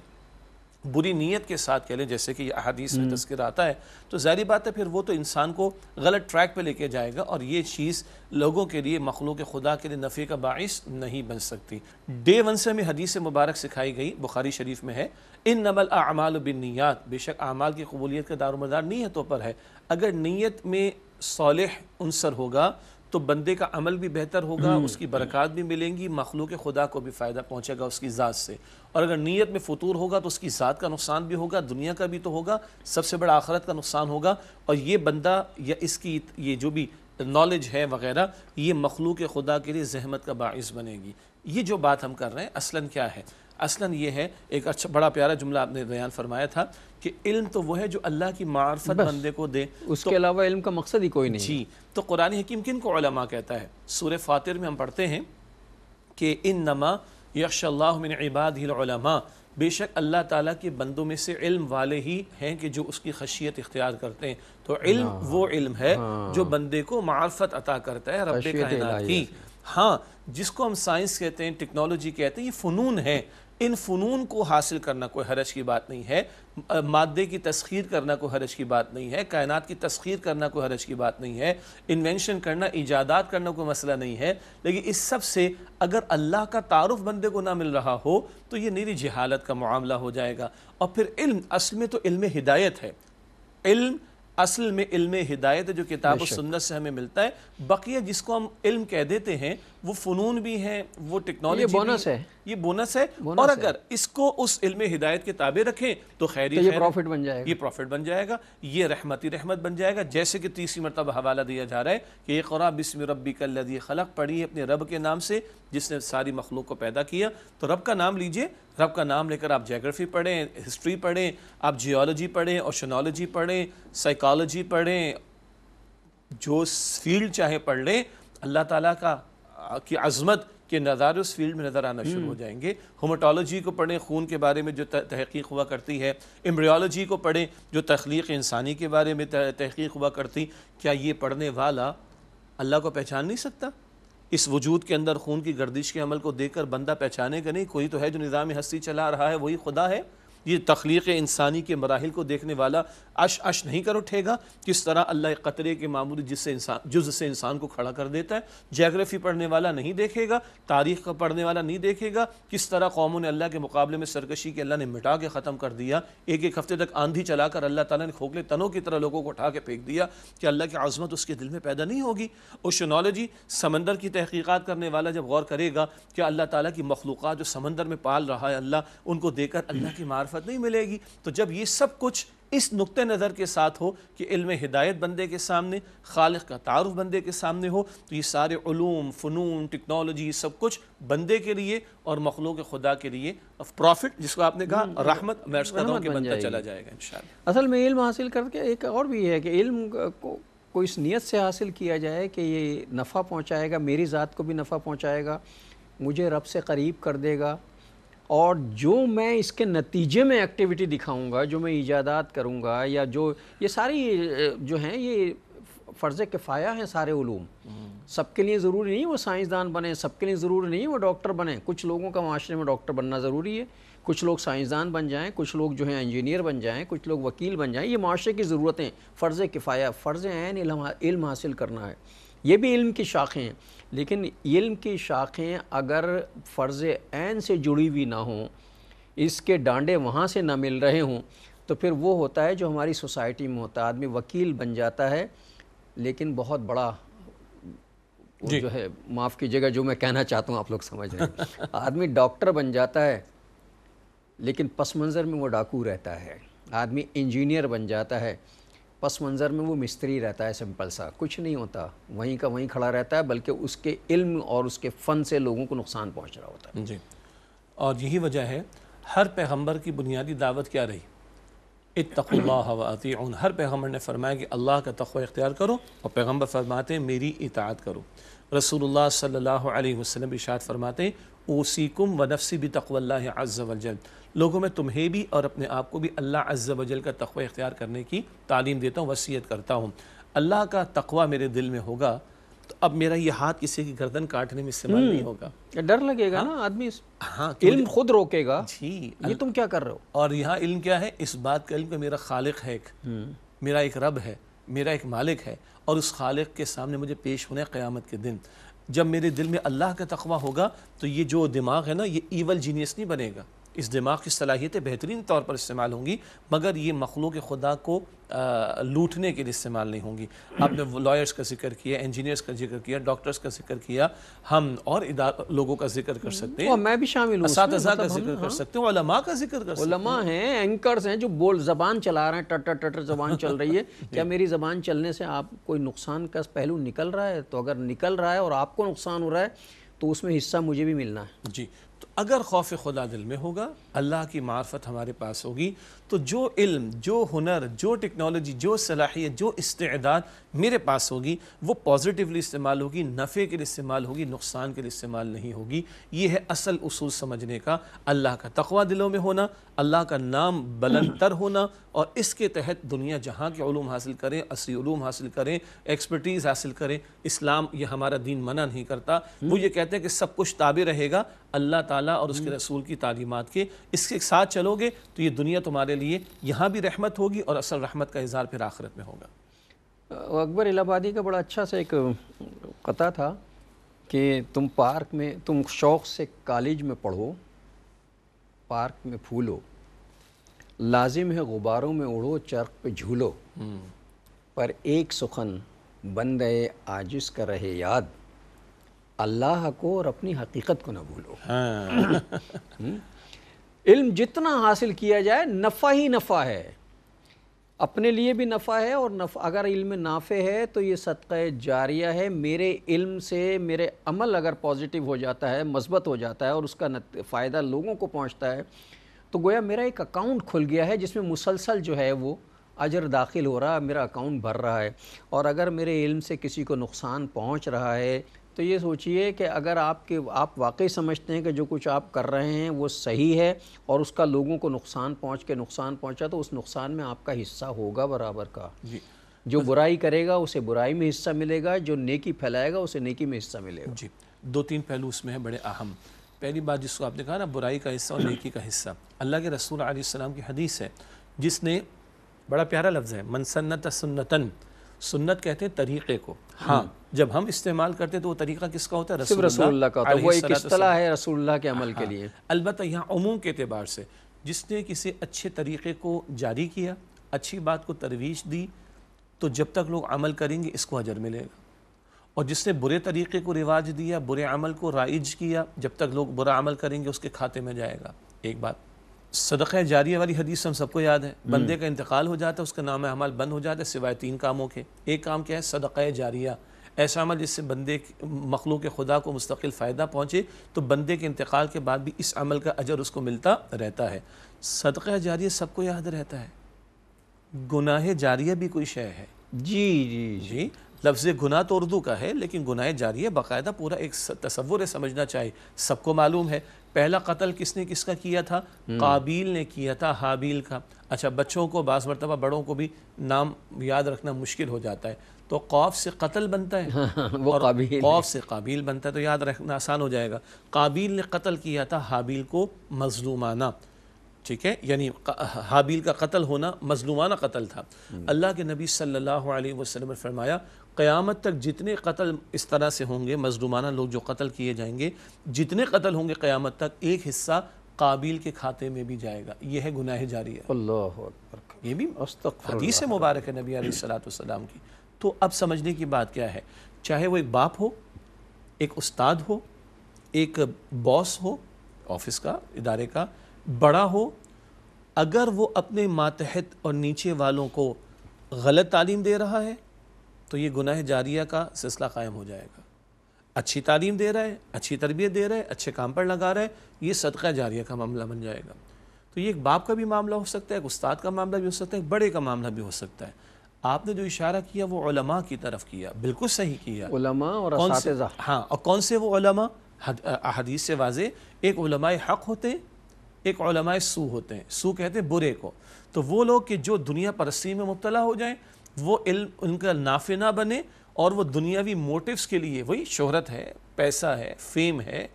बुरी नीयत के साथ कह लें, जैसे कि अहादीस में तज़किरा आता है, तो जाहिर बात है फिर वो तो इंसान को गलत ट्रैक पे लेके जाएगा और ये चीज़ लोगों के लिए, मखलूक खुदा के लिए नफ़े का बाइस नहीं बन सकती। डे वन से हमें हदीस मुबारक सिखाई गई, बुखारी शरीफ में है, इन्नमल आमाल बिन्नियात, बेशक आमाल की कबूलियत का दारोमदार नीयतों पर है। अगर नीयत में सालेह अंसर होगा तो बंदे का अमल भी बेहतर होगा, उसकी बरकत भी मिलेंगी, मखलूक खुदा को भी फ़ायदा पहुँचेगा उसकी ज़ात से। और अगर नीयत में फ़ुतूर होगा तो उसकी ज़ात का नुकसान भी होगा, दुनिया का भी तो होगा, सबसे बड़ा आखरत का नुकसान होगा। और ये बंदा या इसकी ये जो भी नॉलेज है वगैरह, ये मखलूक खुदा के लिए जहमत का बाइस बनेगी। ये जो बात हम कर रहे हैं असलन क्या है? असलन ये है, एक अच्छा बड़ा प्यारा जुमला आपने बयान फरमाया था कि इल्म तो वो है जो अल्लाह की मार्फत बंदे को दे, उसके अलावा इल्म का मकसद ही कोई नहीं। जी, तो कुरान हकीम किन को उलमा कहता है? सूरह फातिर में हम पढ़ते हैं कि इन्नमा यख्शल्लाहु मिन इबादिहिल उलमा, बेशक अल्लाह ताला के बंदों में से इल्म वाले ही हैं कि जो उसकी खशियत इख्तियार करते हैं। तो इल्म वो इल्म है जो बंदे को मार्फत अता करता है रब्बे कायनात की। हाँ, जिसको हम साइंस कहते हैं, टेक्नोलॉजी कहते हैं, ये फ़नून है। इन फ़नून को हासिल करना कोई हरज की बात नहीं है, मादे की तस्खीर करना कोई हरज की बात नहीं है, कायनात की तस्खीर करना कोई हरज की बात नहीं है, इन्वेंशन करना, इजादात करना कोई मसला नहीं है। लेकिन इस सब से अगर अल्लाह का तारुफ बंदे को ना मिल रहा हो तो ये निरी जहालत का मामला हो जाएगा। और फिर इल्म असल में तो इल्म हिदायत है, इल्म असल में इल्म हिदायत जो किताब और सुन्नत से हमें मिलता है। बकिया जिसको हम इल्म कह देते हैं वो फ़नून भी हैं, वो टेक्नोलॉजी, ये बोनस है। और अगर इसको उस इल्म हिदायत के ताबे रखें तो खैर तो ये प्रॉफिट बन जाएगा, ये रहमत बन जाएगा। जैसे कि तीसरी मरतबा हवाला दिया जा रहा है कि इक़रा बिस्मि रब्बिकल्लज़ी खलक़, पढ़िए अपने रब के नाम से जिसने सारी मखलूक को पैदा किया। तो रब का नाम लीजिए, रब का नाम लेकर आप जोग्राफ़ी पढ़ें, हिस्ट्री पढ़ें, आप जियोलॉजी पढ़ें, ओशनोलॉजी पढ़ें, साइकोलॉजी पढ़ें, जो फील्ड चाहे पढ़ लें, अल्लाह ताला का की अज़मत के नज़ारे उस फील्ड में नज़र आना शुरू हो जाएंगे। होमाटोलॉजी को पढ़ें, खून के बारे में जो तहक़ीक़ हुआ करती है, एम्ब्रियोलॉजी को पढ़ें जो तख्लीक़ इंसानी के बारे में तहक़ीक़ हुआ करती। क्या ये पढ़ने वाला अल्लाह को पहचान नहीं सकता? इस वजूद के अंदर खून की गर्दिश के अमल को देखकर बंदा पहचाने का नहीं, कोई तो है जो निज़ाम हस्ती चला रहा है, वही खुदा है। ये तख्लीक़ इंसानी के मराहिल को देखने वाला अश अश नहीं कर उठेगा? किस तरह अल्लाह क़तरे के मामूली जुज़ से इंसान को खड़ा कर देता है। ज्योग्राफ़ी पढ़ने वाला नहीं देखेगा, तारीख़ का पढ़ने वाला नहीं देखेगा किस तरह कौमों ने अल्लाह के मुकाबले में सरकशी के अल्लाह ने मिटा के ख़त्म कर दिया। एक एक हफ़्ते तक आंधी चला कर अल्लाह ताला ने खोखले तनों की तरह लोगों को उठा के फेंक दिया कि अल्लाह की आज़मत उसके दिल में पैदा नहीं होगी। ओशनोलॉजी, समंदर की तहक़ीक़ात करने वाला जब गौर करेगा कि अल्लाह ताला की मखलूक़ात जो समंदर में पाल रहा है अल्लाह, उनको देखकर अल्लाह की मार्फत नहीं मिलेगी। तो जब ये सब कुछ इस नुक्ते नज़र के साथ हो कि इल्म हिदायत बंदे के सामने, खालिक का तारुफ बंदे के सामने हो, तो ये सारे उलूम, फ़नून, टेक्नोलॉजी सब कुछ बंदे के लिए और मखलूक खुदा के लिए प्रॉफिट, जिसको आपने कहा रहमत, मैं अर्ज़ करता हूं कि बंदा चला जाएगा इंशाअल्लाह। असल में इल्म हासिल करके एक और भी है कि इल्म को इस नीयत से हासिल किया जाए कि ये नफ़ा पहुँचाएगा, मेरी ज़ात को भी नफ़ा पहुँचाएगा, मुझे रब से करीब कर देगा, और जो मैं इसके नतीजे में एक्टिविटी दिखाऊंगा, जो मैं इजादात करूंगा, या जो ये सारी जो हैं ये फ़र्ज़ किफ़ाया हैं। सारे उलूम सबके लिए ज़रूरी नहीं वो साइंसदान बने, सबके लिए ज़रूरी नहीं वो डॉक्टर बने। कुछ लोगों का माशरे में डॉक्टर बनना ज़रूरी है, कुछ लोग साइंसदान बन जाएँ, कुछ लोग जो हैं इंजीनियर बन जाएँ, कुछ लोग वकील बन जाएँ। ये माशरे की ज़रूरतें, फ़र्ज़ किफ़ाया, फ़र्ज़ ऐन इल्म हासिल करना है। ये भी इल्म की शाखें हैं, लेकिन इल्म की शाखें अगर फ़र्ज़ ऐन से जुड़ी हुई ना हों, इसके डांडे वहाँ से ना मिल रहे हों, तो फिर वो होता है जो हमारी सोसाइटी में होता है। आदमी वकील बन जाता है लेकिन बहुत बड़ा जो है, माफ़ कीजिएगा जो मैं कहना चाहता हूँ आप लोग समझ रहे हैं। आदमी डॉक्टर बन जाता है लेकिन पस मंज़र में वो डाकू रहता है। आदमी इंजीनियर बन जाता है, पस मंज़र में वो मिस्त्री रहता है, सिंपल सा, कुछ नहीं होता, वहीं का वहीं खड़ा रहता है, बल्कि उसके इल्म और उसके फ़न से लोगों को नुकसान पहुंच रहा होता है। जी, और यही वजह है हर पैगंबर की बुनियादी दावत क्या रही, इत्तक़ुल्लाह व अतीऊन। हर पैगम्बर ने फरमाया कि अल्लाह का तक़वा इख्तियार करो और पैगम्बर फरमाते हैं मेरी इताअत करो। रसूलुल्लाह सल्लल्लाहु अलैहि वसल्लम इरशाद फरमाते हैं ओसीकुम व नफ़्सी बितक़्वल्लाहि अज़्ज़ व जल, लोगों में तुम्हें भी और अपने आप को भी अल्लाह अज़्ज़ व जल का तक़वा इख्तियार करने की तालीम देता हूँ, वसीयत करता हूँ। अल्लाह का तक़वा मेरे दिल में होगा तो अब मेरा ये हाथ किसी की गर्दन काटने में इस्तेमाल नहीं होगा, डर लगेगा ना आदमी, हाँ इल्म खुद रोकेगा जी ये तुम क्या कर रहे हो। और यहाँ इल्म क्या है, इस बात का इल्म कि मेरा खालिक है, मेरा एक रब है, मेरा एक मालिक है और उस खालिक के सामने मुझे पेश होना है क़यामत के दिन। जब मेरे दिल में अल्लाह का तक़वा होगा तो ये जो दिमाग है ना ये ईवल जीनियस नहीं बनेगा, इस दिमाग की सलाहियतें बेहतरीन तौर पर इस्तेमाल होंगी मगर ये मखलूक खुदा को लूटने के लिए इस्तेमाल नहीं होंगी। आपने लॉयर्स का जिक्र किया, इंजीनियर्स का जिक्र किया, डॉक्टर्स का जिक्र किया, हम और लोगों का जिक्र कर सकते हैं, मैं भी शामिल हूँ, असातिज़ा का जिक्र कर सकते हैं, उलमा का जिक्र कर सकते हैं, उलमा हैं, एंकर्स हैं जो बोल जबान चला रहे हैं, टटर टटर जबान चल रही है। क्या मेरी जबान चलने से आप कोई नुकसान का पहलू निकल रहा है? तो अगर निकल रहा है और आपको नुकसान हो रहा है तो उसमें हिस्सा मुझे भी मिलना है जी। तो अगर खौफ खुदा दिल में होगा, अल्लाह की मार्फत हमारे पास होगी तो जो इल्म, जो हुनर, जो टेक्नोलॉजी, जो सलाहियत, जो इस्तेदाद मेरे पास होगी वो पॉजिटिवली इस्तेमाल होगी, नफ़े के लिए इस्तेमाल होगी, नुकसान के लिए इस्तेमाल नहीं होगी। ये है असल उसूल समझने का, अल्लाह का तक़वा दिलों में होना, अल्लाह का नाम बुलंदतर होना और इसके तहत दुनिया जहाँ के उलूम हासिल करें, असली उलूम हासिल करें, एक्सपर्टीज़ हासिल करें। इस्लाम ये हमारा दीन मना नहीं करता, वो ये कहते हैं कि सब कुछ ताबे रहेगा अल्लाह ताला और उसके रसूल की तालीमात के, इसके साथ चलोगे तो ये दुनिया तुम्हारे लिए यहाँ भी रहमत होगी और असल रहमत का इज़हार फिर आखिरत में होगा। अकबर इलाहाबादी का बड़ा अच्छा सा एक कथा था कि तुम पार्क में, तुम शौक़ से कॉलेज में पढ़ो, पार्क में फूलो, लाजिम है गुब्बारों में उड़ो, चर्क पे झूलो, पर एक सुखन बंदे आजिज़ का रहे याद, अल्लाह को और अपनी हकीकत को ना भूलो। हाँ। इल्म जितना हासिल किया जाए नफ़ा ही नफ़ा है, अपने लिए भी नफ़ा है और नफ़ा अगर इल्म नाफ़े है तो ये सदक़ा जारिया है। मेरे इल्म से मेरे अमल अगर पॉजिटिव हो जाता है, मस्बत हो जाता है और उसका फ़ायदा लोगों को पहुंचता है तो गोया मेरा एक अकाउंट खुल गया है जिसमें मुसलसल जो है वो अजर दाखिल हो रहा है, मेरा अकाउंट भर रहा है। और अगर मेरे इल्म से किसी को नुकसान पहुँच रहा है तो ये सोचिए कि अगर आप वाकई समझते हैं कि जो कुछ आप कर रहे हैं वो सही है और उसका लोगों को नुकसान पहुंचा तो उस नुकसान में आपका हिस्सा होगा बराबर का। जो बुराई करेगा उसे बुराई में हिस्सा मिलेगा, जो नेकी फैलाएगा उसे नेकी में हिस्सा मिलेगा जी। दो तीन पहलू उसमें हैं बड़े अहम। पहली बात जिसको आपने कहा ना, बुराई का हिस्सा और नेकी का हिस्सा। अल्लाह के रसूल अलैहिस्सलाम की हदीस है जिसने, बड़ा प्यारा लफ्ज़ है, मन सन्नत सुन्नतन, सुन्नत कहते हैं तरीक़े को। हाँ, जब हम इस्तेमाल करते हैं तो वो तरीक़ा किसका होता है? रसूलुल्लाह का होता है, वो एक इस्तिलाह है रसूलुल्लाह के अमल के लिए। अलबत्ता यहाँ उमूम के अतबार से जिसने किसी अच्छे तरीक़े को जारी किया, अच्छी बात को तरवीज दी तो जब तक लोग अमल करेंगे इसको अजर मिलेगा, और जिसने बुरे तरीक़े को रिवाज दिया, बुरे अमल को राइज किया, जब तक लोग बुरा अमल करेंगे उसके खाते में जाएगा। एक बात, सदक़ा जारिया वाली हदीस हम सबको याद है, बंदे का इंतकाल हो जाता है, उसका नाम अमाल बंद हो जाता है सिवाय तीन कामों के। एक काम क्या है? सदक़ा जारिया, ऐसा अमल जिससे बंदे मखलूक खुदा को मुस्तकिल फ़ायदा पहुँचे तो बंदे के इंतकाल के बाद भी इस अमल का अजर उसको मिलता रहता है। सदक़ा जारिया सबको याद रहता है, गुनाह जारिया भी कोई शय है जी जी जी। लफ्ज़ गुनाह तो उर्दू का है लेकिन गुनाह जारिया बाकायदा पूरा एक तस्वुर है, समझना चाहिए। सबको मालूम है पहला कत्ल किसने किसका किया था? काबिल ने किया था हाबिल का। अच्छा, बच्चों को बास मरतबा बड़ों को भी नाम याद रखना मुश्किल हो जाता है तो क़ाफ से कत्ल बनता है और क़ाफ से काबिल बनता है तो याद रखना आसान हो जाएगा। काबिल ने कत्ल किया था हाबिल को मज़लूमाना, ठीक है, यानी हाबिल का कत्ल होना मज़लूमाना कत्ल था। अल्लाह के नबी सल्लल्लाहु अलैहि वसल्लम ने फरमाया क़यामत तक जितने कत्ल इस तरह से होंगे, मज़लूमाना लोग जो कत्ल किए जाएंगे, जितने कत्ल होंगे क़यामत तक एक हिस्सा काबिल के खाते में भी जाएगा। यह है गुनाह जारिया। अल्लाह हू अकबर, ये भी हदीस मुबारक है नबी अलैहिस्सलातु वस्सलाम की। तो अब समझने की बात क्या है, चाहे वो एक बाप हो, एक उस्ताद हो, एक बॉस हो ऑफिस का, इदारे का, बड़ा हो, अगर वो अपने मातहत और नीचे वालों को गलत तालीम दे रहा है तो ये गुनाह जारिया का सिलसिला कायम हो जाएगा। अच्छी तालीम दे रहा है, अच्छी तरबियत दे रहा है, अच्छे काम पर लगा रहा है, ये सदक़ा जारिया का मामला बन जाएगा। तो ये एक बाप का भी मामला हो सकता है, एक उस्ताद का मामला भी हो सकता है, एक बड़े का मामला भी हो सकता है। आपने जो इशारा किया वो उलमा की तरफ किया, बिल्कुल सही किया, उलमा और असातिज़ा। हाँ, और कौन से वो उलमा? हदीस से वाजे एक उलमाए हक़ होते, एक उलमाए सू होते हैं। सू कहते हैं बुरे को, तो वो लोग कि जो दुनिया परस्ती में मुब्तला हो जाएं, वो इल्म उनका नाफे ना बने और वो दुनियावी मोटिव्स के लिए, वही शोहरत है, पैसा है, फेम है,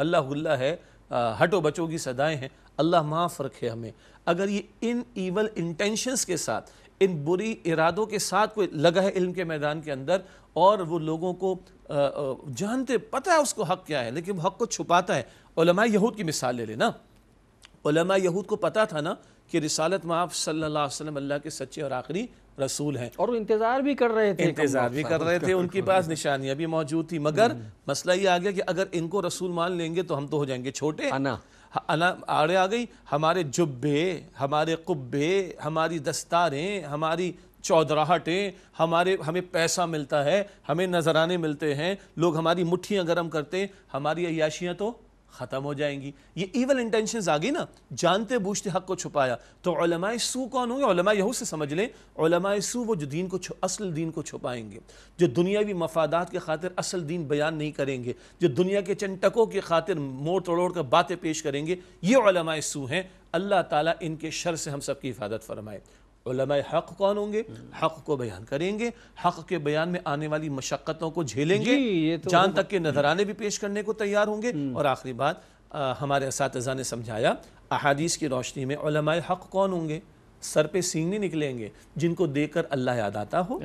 हल्ला गुल्ला है, हटो बचो की सदाएँ हैं। अल्लाह माफ़ रखे हमें अगर ये इन ईवल इंटेंशंस के साथ, इन बुरी इरादों के साथ कोई लगा है इल्म के मैदान के अंदर और वो लोगों को जानते, पता है उसको हक़ क्या है, लेकिन हक़ को छुपाता है। उलमा यहूद की मिसाल ले लेना, उलमा यहूद को पता था ना कि रिसालत में आप सल्लल्लाहु अलैहि वसल्लम अल्लाह के सच्चे और आखिरी रसूल हैं, और इंतज़ार भी कर रहे थे, उनके पास निशानियाँ भी मौजूद थी, मगर मसला ये आ गया कि अगर इनको रसूल मान लेंगे तो हम तो हो जाएंगे छोटे, आड़े आ गई हमारे जुब्बे, हमारे कुब्बे, हमारी दस्तारें, हमारी चौधराहटें, हमारे हमें पैसा मिलता है, हमें नजराने मिलते हैं, लोग हमारी मुट्ठियाँ गर्म करते हैं, हमारी अय्याशियाँ तो ख़त्म हो जाएंगी। ये ईवल इंटेंशंस आ गई ना, जानते बूझते हक़ को छुपाया। तो उलमाए सू कौन होंगे? उलमाए यहूद से समझ लें, उलमाए सू वो जो दीन को असल दीन को छुपाएंगे, जो दुनियावी मफादात के खातिर असल दीन बयान नहीं करेंगे, जो दुनिया के चंटकों के खातिर मोड़ तोड़ कर बातें पेश करेंगे, ये उलमाए सू हैं। अल्लाह ताला इनके शर से हम सब की हिफाजत फरमाए। उलमाए हक़ कौन होंगे? हक़ को बयान करेंगे, हक़ के बयान में आने वाली मशक्क़तों को झेलेंगे, जान तक के नजराने भी पेश करने को तैयार होंगे। और आखिरी बात हमारे असातिज़ा ने समझाया, अहादीस की रोशनी में उलमाए हक़ कौन होंगे? सर पे सींगने निकलेंगे, जिनको देकर अल्लाह याद आता हो,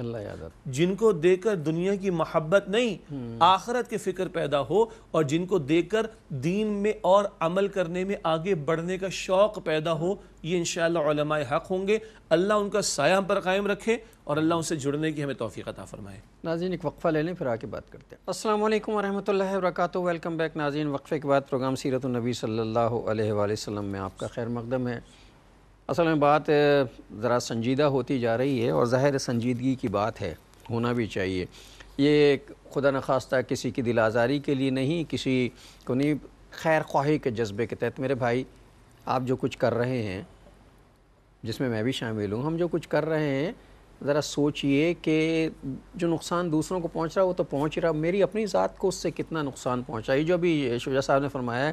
जिनको देकर दुनिया की मोहब्बत नहीं आखरत की फ़िक्र पैदा हो, और जिनको देकर दीन में और अमल करने में आगे बढ़ने का शौक़ पैदा हो। ये इंशाअल्लाह उलमाए हक़ होंगे। अल्लाह उनका साया हम पर कायम रखे और अल्लाह उनसे जुड़ने की हमें तौफ़ीक़ अता फ़रमाए। नाज़रीन एक वक्फ़ा ले लें, फिर आके बात करते हैं। अस्सलामु अलैकुम वरहमतुल्लाहि वबरकातुहू। वेलकम बैक नाज़रीन। वक्फ़े के बाद प्रोग्राम सीरतुन नबी सल्लल्लाहु अलैहि वसल्लम में आपका खैर मक़दम है। असल में बात ज़रा संजीदा होती जा रही है और ज़ाहिर संजीदगी की बात है, होना भी चाहिए। ये खुदा न खास्ता किसी की दिल आज़ारी के लिए नहीं, किसी को नहीं, खैर ख्वाही के जज्बे के तहत। मेरे भाई, आप जो कुछ कर रहे हैं, जिसमें मैं भी शामिल हूँ, हम जो कुछ कर रहे हैं, ज़रा सोचिए कि जो नुकसान दूसरों को पहुँच रहा है वो तो पहुँच रहा, मेरी अपनी ज़ात को उससे कितना नुकसान पहुँचा। ये जो अभी शुजा साहब ने फरमाया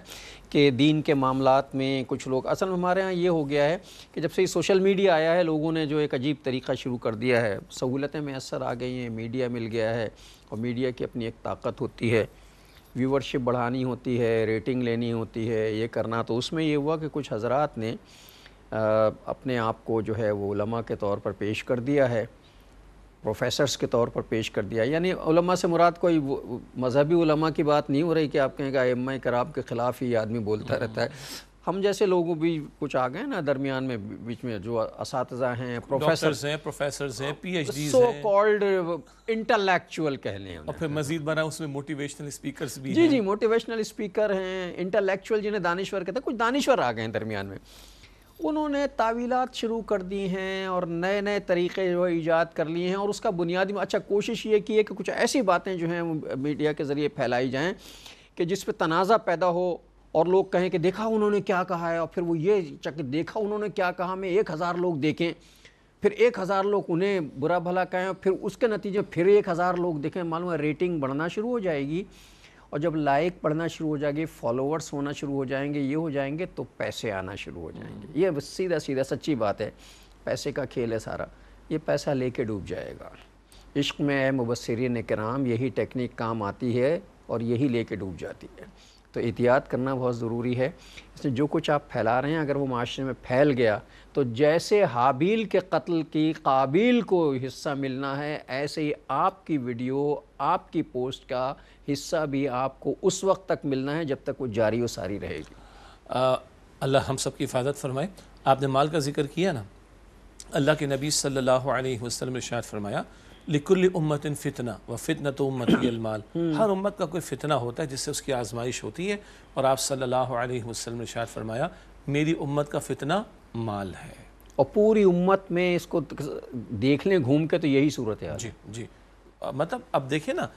कि दीन के मामलात में कुछ लोग, असल में हमारे यहाँ ये हो गया है कि जब से ये सोशल मीडिया आया है, लोगों ने जो एक अजीब तरीक़ा शुरू कर दिया है, सहूलतें मैसर आ गई हैं, मीडिया मिल गया है, और मीडिया की अपनी एक ताकत होती है, व्यूवरशिप बढ़ानी होती है, रेटिंग लेनी होती है, ये करना। तो उसमें ये हुआ कि कुछ हज़रात ने अपने आप को जो है वो उलमा के तौर पर पेश कर दिया है, प्रोफेसर्स के तौर पर पेश कर दिया। यानी उलमा से मुराद कोई मजहबी उलमा की बात नहीं हो रही कि आप कहेंगे इमाम कराम के ख़िलाफ़ ही आदमी बोलता रहता है। हम जैसे लोगों भी कुछ आ गए ना दरमियान में, बीच में जो असातिज़ा हैं, प्रोफेसर्स हैं, पीएचडी, सो कॉल्ड इंटेलेक्चुअल कह लें, और फिर मजीद बना उसमें मोटिवेशनल स्पीकर्स भी। जी जी, मोटिवेशनल स्पीकर हैं, इंटेलेक्चुअल जिन्हें दानिश्वर कहते हैं, कुछ दानिश्वर आ गए हैं दरमियान में। उन्होंने तावीलात शुरू कर दी हैं और नए नए तरीक़े जो है ईजाद कर लिए हैं, और उसका बुनियादी अच्छा कोशिश ये की है कि कुछ ऐसी बातें जो हैं मीडिया के ज़रिए फैलाई जाएं कि जिस पे तनाज़ा पैदा हो और लोग कहें कि देखा उन्होंने क्या कहा है, और फिर वो ये देखा उन्होंने क्या कहा मैं 1000 लोग देखें, फिर 1000 लोग उन्हें बुरा भला कहें, फिर उसके नतीजे फिर 1000 लोग देखें। मालूम है रेटिंग बढ़ना शुरू हो जाएगी, और जब लाइक पढ़ना शुरू हो जाएगी, फॉलोअर्स होना शुरू हो जाएंगे, ये हो जाएंगे, तो पैसे आना शुरू हो जाएंगे। ये सीधा सीधा सच्ची बात है, पैसे का खेल है सारा, ये पैसा लेके डूब जाएगा। इश्क में ए मुबस्सिरीन किराम, यही टेक्निक काम आती है और यही लेके डूब जाती है। तो एहतियात करना बहुत ज़रूरी है। इसलिए जो कुछ आप फैला रहे हैं, अगर वो माशरे में फैल गया, तो जैसे हाबील के कत्ल की काबिल को हिस्सा मिलना है, ऐसे ही आपकी वीडियो, आपकी पोस्ट का हिस्सा भी आपको उस वक्त तक मिलना है जब तक वो जारी व सारी रहेगी। अल्लाह हम सब की हिफाजत फरमाए। आपने माल का जिक्र किया ना, अल्लाह के नबी सल्लल्लाहु अलैहि वसल्लम ने इरशाद फरमाया, लिकुल्लि उम्मतिन फ़ितना व फ़ितनतु उम्मती अल-माल। हर उम्मत का कोई फ़ितना होता है जिससे उसकी आजमाइश होती है, और आप सल्लल्लाहु अलैहि वसल्लम ने इरशाद फरमाया, मेरी उम्मत का फ़ितना माल है। और पूरी उम्मत में इसको देख लें घूम के, तो यही सूरत है। जी जी, मतलब अब देखें ना,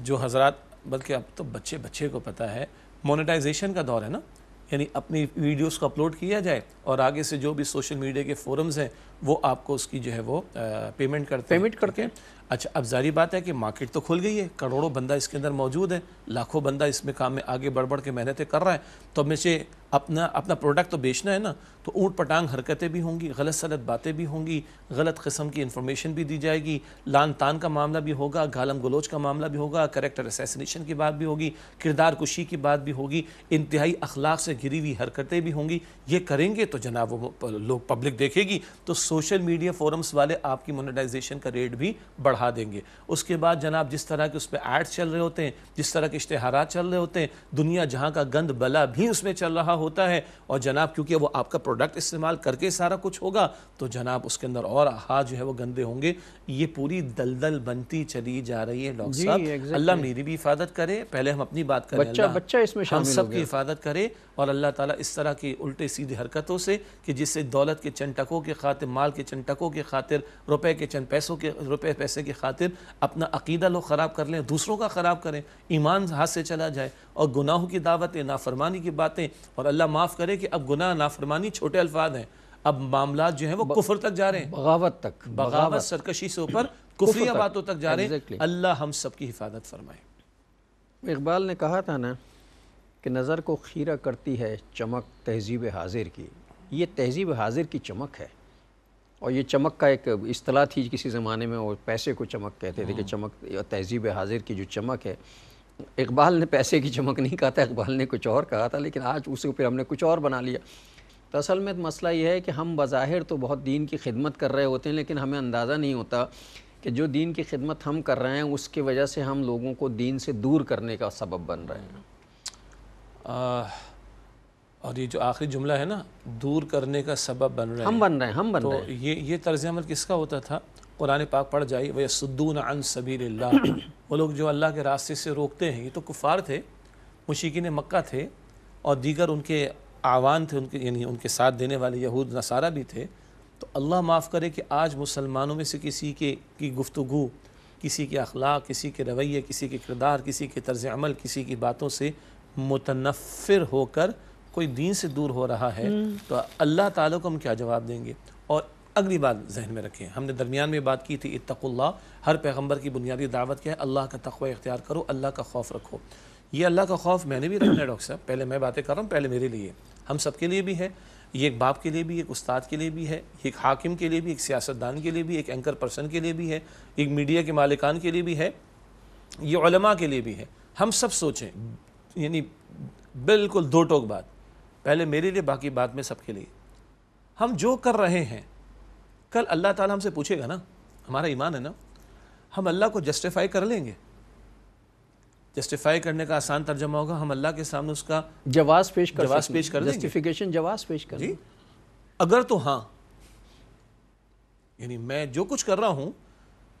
जो हज़रात, बल्कि अब तो बच्चे बच्चे को पता है, मोनेटाइजेशन का दौर है ना, यानी अपनी वीडियोस को अपलोड किया जाए और आगे से जो भी सोशल मीडिया के फोरम्स हैं वो आपको उसकी जो है वो पेमेंट करते हैं। अच्छा, अब जारी बात है कि मार्केट तो खुल गई है, करोड़ों बंदा इसके अंदर मौजूद है, लाखों बंदा इसमें काम में आगे बढ़ के मेहनतें कर रहा है, तो अब मुझे अपना प्रोडक्ट तो बेचना है ना, तो ऊँट पटांग हरकतें भी होंगी, गलत सलत बातें भी होंगी, गलत किस्म की इन्फॉर्मेशन भी दी जाएगी, लान तान का मामला भी होगा, गालम गलोच का मामला भी होगा, करेक्टर असैसिनेशन की बात भी होगी, किरदार कुशी की बात भी होगी, इंतहाई अखलाक से घिरी हुई हरकतें भी होंगी। ये करेंगे तो जनाब वो लोग पब्लिक देखेगी, तो सोशल मीडिया फोरम्स वाले आपकी मोनेटाइजेशन का रेट भी बढ़ा देंगे। उसके बाद जनाब जिस तरह के उस पर एड्स चल रहे होते हैं, जिस तरह के इश्तहारात चल रहे होते हैं, दुनिया जहाँ का गंद बला भी उसमें चल रहा होता है, और जनाब क्योंकि वो आपका प्रोडक्ट इस्तेमाल करके सारा कुछ होगा तो जनाब उसके अंदर और हाथ जो है वो गंदे होंगे। ये पूरी दलदल बनती चली जा रही है डॉक्टर साहब। अल्लाह मेरी भी हिफाजत करे, पहले हम अपनी बात करें, बच्चा इसमें हम सब की हिफाजत करे, और अल्लाह ताला इस तरह की उल्टे सीधे हरकतों से कि जिससे दौलत के चंद टकों के खातिर, माल के चंद टकों के खातिर, रुपए के चंद पैसों के पैसे के खातिर अपना अकीदा लोग ख़राब कर लें, दूसरों का ख़राब करें, ईमान हाथ से चला जाए, और गुनाहों की दावतें, नाफरमानी की बातें, और अल्लाह माफ़ करे कि अब गुनाह नाफरमानी छोटे अल्फाज हैं, अब मामला जो है वो कुफर तक जा रहे हैं, बगावत तक, बगावत सरकशी से ऊपर कुफरिया बातों तक जा रहे हैं। अल्लाह हम सब की हिफाजत फरमाए। इकबाल ने कहा था ना कि नज़र को खीरा करती है चमक तहजीब हाजिर की, ये तहजीब हाजिर की चमक है, और ये चमक का एक इस्तलाह थी किसी ज़माने में, और पैसे को चमक कहते थे कि चमक तहजीब हाजिर की जो चमक है। इकबाल ने पैसे की चमक नहीं कहा था, इकबाल ने कुछ और कहा था, लेकिन आज उसे फिर हमने कुछ और बना लिया। तो असल में मसला ये है कि हम बज़ाहिर तो बहुत दीन की खिदमत कर रहे होते हैं, लेकिन हमें अंदाज़ा नहीं होता कि जो दीन की खिदमत हम कर रहे हैं उसकी वजह से हम लोगों को दीन से दूर करने का सबब बन रहे हैं। और ये जो आखिरी जुमला है ना, दूर करने का सबब बन रहे हैं, हम बन रहे हैं। ये तर्ज अमल किसका होता था? कुरान पाक पढ़ जाइए, वयसुद्दून अन सबीलिल्लाह, वो लोग जो अल्लाह के रास्ते से रोकते हैं। ये तो कुफ़ार थे, मुशरिकीन मक्का थे, और दीगर उनके आवान थे, उनके यानी उनके साथ देने वाले यहूद नसारा भी थे। तो अल्लाह माफ़ करे कि आज मुसलमानों में से किसी की गुफ्तगू, किसी के अखलाक, किसी के रवैये, किसी के किरदार, किसी के तर्ज अमल, किसी की बातों से मुतनफ़िर होकर कोई दीन से दूर हो रहा है, तो अल्लाह ताला को हम क्या जवाब देंगे? और अगली बात जहन में रखें, हमने दरमियान में बात की थी इत्तक़ुल्लाह, हर पैगंबर की बुनियादी दावत क्या है? अल्लाह का तक़वा इख्तियार करो, अल्लाह का खौफ रखो। ये अल्लाह का खौफ मैंने भी रखना है डॉक्टर साहब, पहले मैं बातें कर रहा हूँ, पहले मेरे लिए, हम सब के लिए भी है, ये एक बाप के लिए भी, एक उस्ताद के लिए भी है, एक हाकिम के लिए भी, एक सियासतदान के लिए भी, एक एंकर पर्सन के लिए भी है, एक मीडिया के मालिकान के लिए भी है, ये उलमा के लिए भी है। हम सब सोचें, यानी बिल्कुल दो टोक बात, पहले मेरे लिए, बाकी बात में सबके लिए। हम जो कर रहे हैं कल अल्लाह ताला हमसे पूछेगा ना, हमारा ईमान है ना, हम अल्लाह को जस्टिफाई कर लेंगे। जस्टिफाई करने का आसान तर्जमा होगा, हम अल्लाह के सामने उसका जवाब पेश कर देंगे। जस्टिफिकेशन जवाब पेश कर जी, अगर तो हाँ, यानी मैं जो कुछ कर रहा हूँ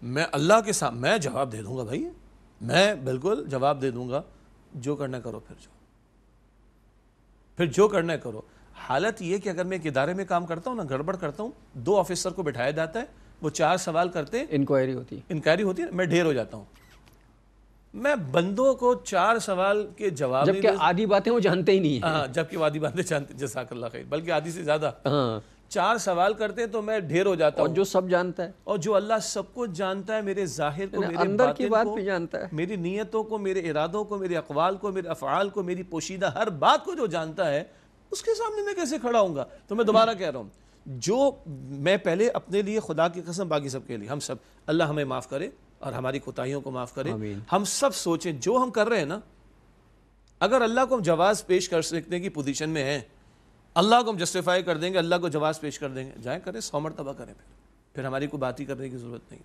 मैं अल्लाह के सामने मैं जवाब दे दूँगा, भाई मैं बिल्कुल जवाब दे दूँगा, जो करना करो, फिर जो करना है करो। हालत ये कि अगर मैं एक इदारे में काम करता हूँ ना, गड़बड़ करता हूँ, 2 ऑफिसर को बिठाया जाता है, वो 4 सवाल करते, इंक्वायरी होती है, मैं ढेर हो जाता हूँ। मैं बंदों को 4 सवाल के जवाब, जबकि आधी बातें वो जानते ही नहीं है, जबकि वो आधी बातें जानते, जज़ाकल्लाह खैर, बल्कि आधी से ज़्यादा। 4 सवाल करते हैं तो मैं ढेर हो जाता हूँ, जो सब जानता है, और जो अल्लाह सब कुछ जानता है, मेरे जाहिर को, मेरे अंदर की बात भी जानता है, मेरी नीयतों को, मेरे इरादों को, मेरे अक़वाल को, मेरे अफ़आल को, मेरी पोशीदा हर बात को जो जानता है, उसके सामने मैं कैसे खड़ा हूँगा? तो मैं दोबारा कह रहा हूँ, जो मैं पहले अपने लिए, खुदा की कसम, बाकी सबके लिए, हम सब, अल्लाह हमें माफ़ करे और हमारी कोताहियों को माफ़ करे। हम सब सोचें जो हम कर रहे हैं ना, अगर अल्लाह को हम जवाब पेश कर सकने की पोजीशन में हैं, अल्लाह को हम जस्टिफाई कर देंगे, अल्लाह को जवाब पेश कर देंगे, जाए करें 100 मरतबा करें, फिर हमारी कोई बात ही करने की ज़रूरत नहीं।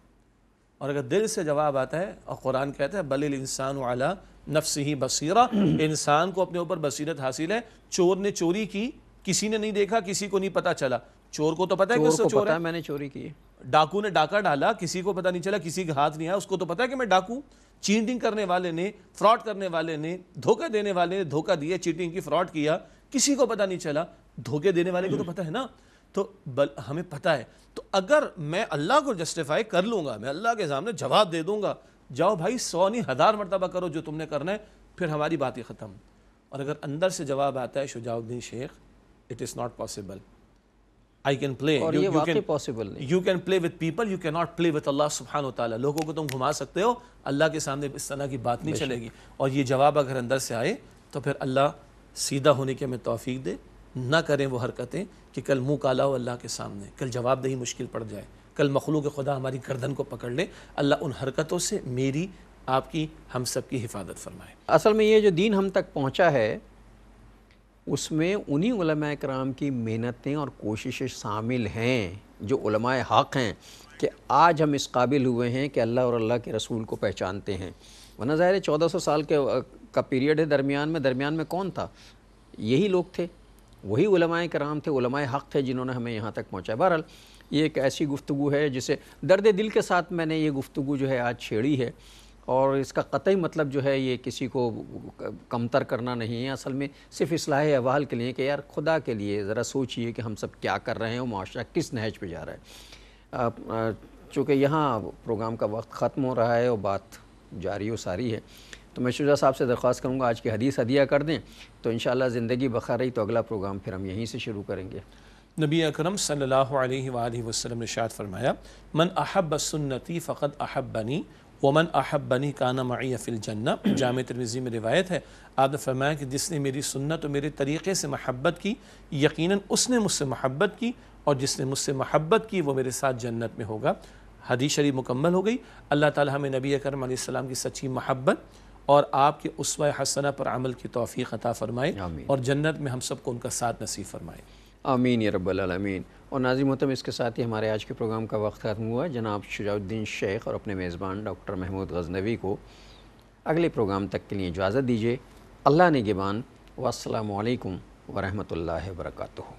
और अगर दिल से जवाब आता है, और कुरान कहता है बलिल इंसान अला नफ्सिही बसीरा, इंसान को अपने ऊपर बसीरत हासिल है। चोर ने चोरी की, किसी ने नहीं देखा, किसी को नहीं पता चला, चोर को तो पता है कि उसको चोर है, मैंने चोरी की। डाकू ने डाका डाला, किसी को पता नहीं चला, किसी के हाथ नहीं आया, उसको तो पता है कि मैं डाकू। चीटिंग करने वाले ने, फ्रॉड करने वाले ने, धोखा देने वाले ने धोखा दिया, चीटिंग की, फ्रॉड किया, किसी को पता नहीं चला, धोखे देने वाले को तो पता है ना, तो हमें पता है। तो अगर मैं अल्लाह को जस्टिफाई कर लूँगा, मैं अल्लाह के सामने जवाब दे दूँगा, जाओ भाई 100 नहीं 1000 मरतबा करो जो तुमने करना है, फिर हमारी बात ही ख़त्म। और अगर अंदर से जवाब आता है Shujauddin Sheikh, it is not possible, I can play, you can play with people, you can not play with Allah सुब्हान व तआला। लोगों को तुम घुमा सकते हो, अल्लाह के सामने इस तरह की बात नहीं चलेगी। और ये जवाब अगर अंदर से आए तो फिर अल्लाह सीधा होने की हमें तौफीक दे, ना करें वो हरकतें कि कल मुँह काला हो अल्लाह के सामने, कल जवाबदेही मुश्किल पड़ जाए, कल मखलूक खुदा हमारी गर्दन को पकड़ ले। अल्लाह उन हरकतों से मेरी, आपकी, हम सब की हिफाजत फरमाए। असल में ये जो दीन हम तक पहुँचा है उसमें उन्हीं उलमाए कराम की मेहनतें और कोशिशें शामिल हैं जो उलमाए हक़ हैं कि आज हम इस काबिल हुए हैं कि अल्लाह और अल्लाह के रसूल को पहचानते हैं। वरना ज़ाहिर है 1400 साल का पीरियड है, दरमियान में कौन था? यही लोग थे, वही उलमाए कराम थे, उलमाए हक़ थे जिन्होंने हमें यहाँ तक पहुँचाया। बहरहाल ये एक ऐसी गुफ्तगू है जिसे दर्द दिल के साथ मैंने ये गुफ्तगू जो है आज छेड़ी है, और इसका कतई मतलब जो है ये किसी को कमतर करना नहीं है, असल में सिर्फ इस्लाह अहवाल के लिए कि यार खुदा के लिए ज़रा सोचिए कि हम सब क्या कर रहे हैं और माशरा किस नहज पे जा रहा है। चूँकि यहाँ प्रोग्राम का वक्त ख़त्म हो रहा है और बात जारी व सारी है, तो मैं शुजा साहब से दरख्वास्त करूँगा आज की हदीस हदिया कर दें, तो इंशाअल्लाह ज़िंदगी बखा रही तो अगला प्रोग्राम फिर हम यहीं से शुरू करेंगे। नबी अकरम सल्लल्लाहु अलैहि वसल्लम ने इरशाद फरमाया, मन अहब्ब सुन्नती फ़क़द अहब्बनी वमन अहब्बनी काना मई फ़िल जन्नह। जामे तिर्मिज़ी में रिवायत है, आपने फरमाया कि जिसने मेरी सुन्नत और मेरे तरीक़े से महब्बत की यकीनन उसने मुझसे महब्बत की, और जिसने मुझसे महब्बत की वो मेरे साथ जन्नत में होगा। हदीस शरीफ मुकम्मल हो गई। अल्लाह ताला हमें नबी अकरम अलैहिस्सलाम की सच्ची महब्बत और आपके उसवा हसना पर अमल की तौफ़ीक़ अता फ़रमाए और जन्नत में हम सबको उनका साथ नसीब फ़रमाए। आमीन या रब्बल आलमीन। और नाज़िम मोहतरम, इसके साथ ही हमारे आज के प्रोग्राम का वक्त ख़त्म हुआ। जनाब शुजाउद्दीन शेख और अपने मेज़बान डॉक्टर महमूद गज़नवी को अगले प्रोग्राम तक के लिए इजाज़त दीजिए। अल्लाह निगहबान। वास्सलामु अलैकुम वरहमतुल्लाहि वबरकातुहू।